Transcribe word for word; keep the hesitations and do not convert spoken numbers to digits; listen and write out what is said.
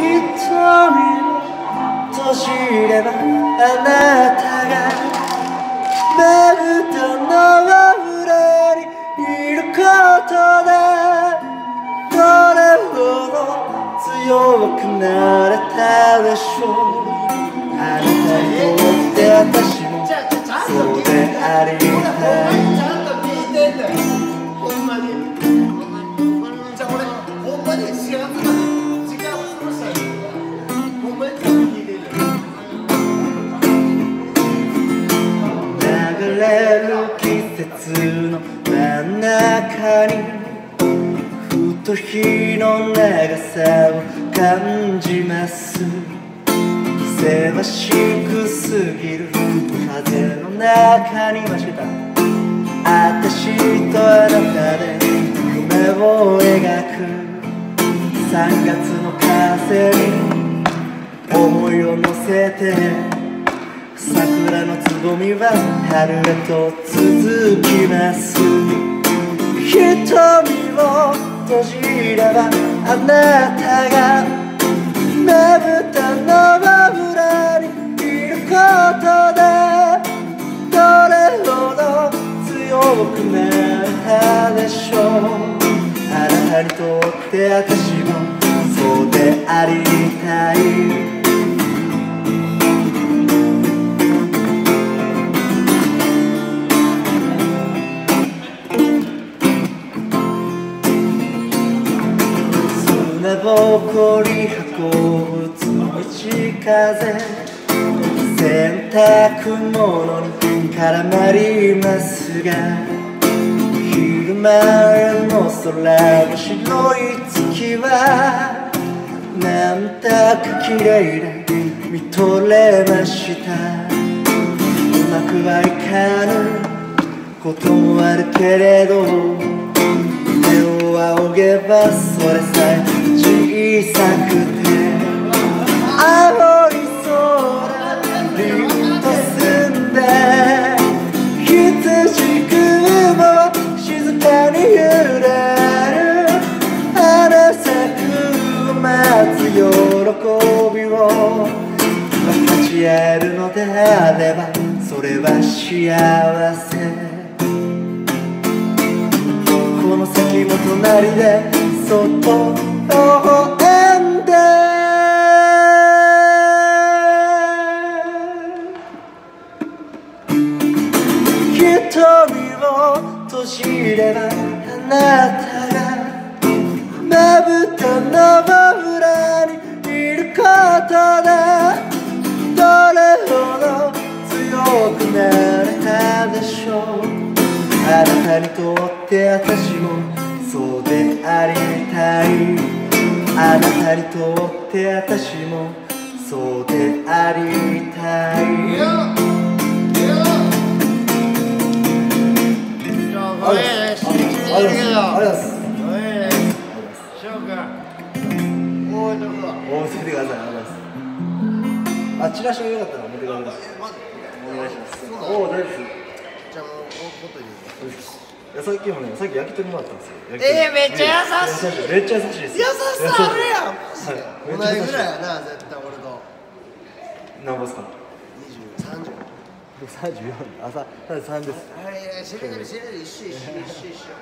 瞳を閉じればあなたがまぶたの裏にいることでどれほど強くなれたでしょう。あなたにとって私もそうでありたい。流れる季節の真ん中にふと日の長さを感じます。せわしくすぎる風の中にまじたあたしとあなたで夢を描く。さんがつの風に思いを乗せて桜のつぼみは春へと続きます。瞳を閉じればあなたがまぶたの裏にいることでどれほど強くなったでしょう。あなたにとって私もそうでありたい。誇り運ぶつむじ風洗濯物に絡まりますが昼間の空の白い月はなんだか綺麗で見とれました。うまくはいかぬこともあるけれど目を仰げばそれさえ小さくて青い空りんと澄んで羊雲は静かに揺れる。花咲く待つ喜びを分かち合えるのであればそれは幸せ。この先も隣でそっと微笑んで瞳を閉じればあなたがまぶたの裏にいることでどれほど強くなれたでしょう。あなたにとって私もそうでありたい。あなたにとって私もそうでありたい。あ、チラシもよかったら持ってください。お願いします。さっきもね、さっき焼き鳥もらったんですよ。ええ、めっちゃ優しい。めっちゃ優しいです。優しさあるやん。はい。同じぐらいやな、絶対俺と。何ぼですか。二十、三十。三十四。朝、三十三です。はい、知れてる、知れてる、一緒、一緒、一緒。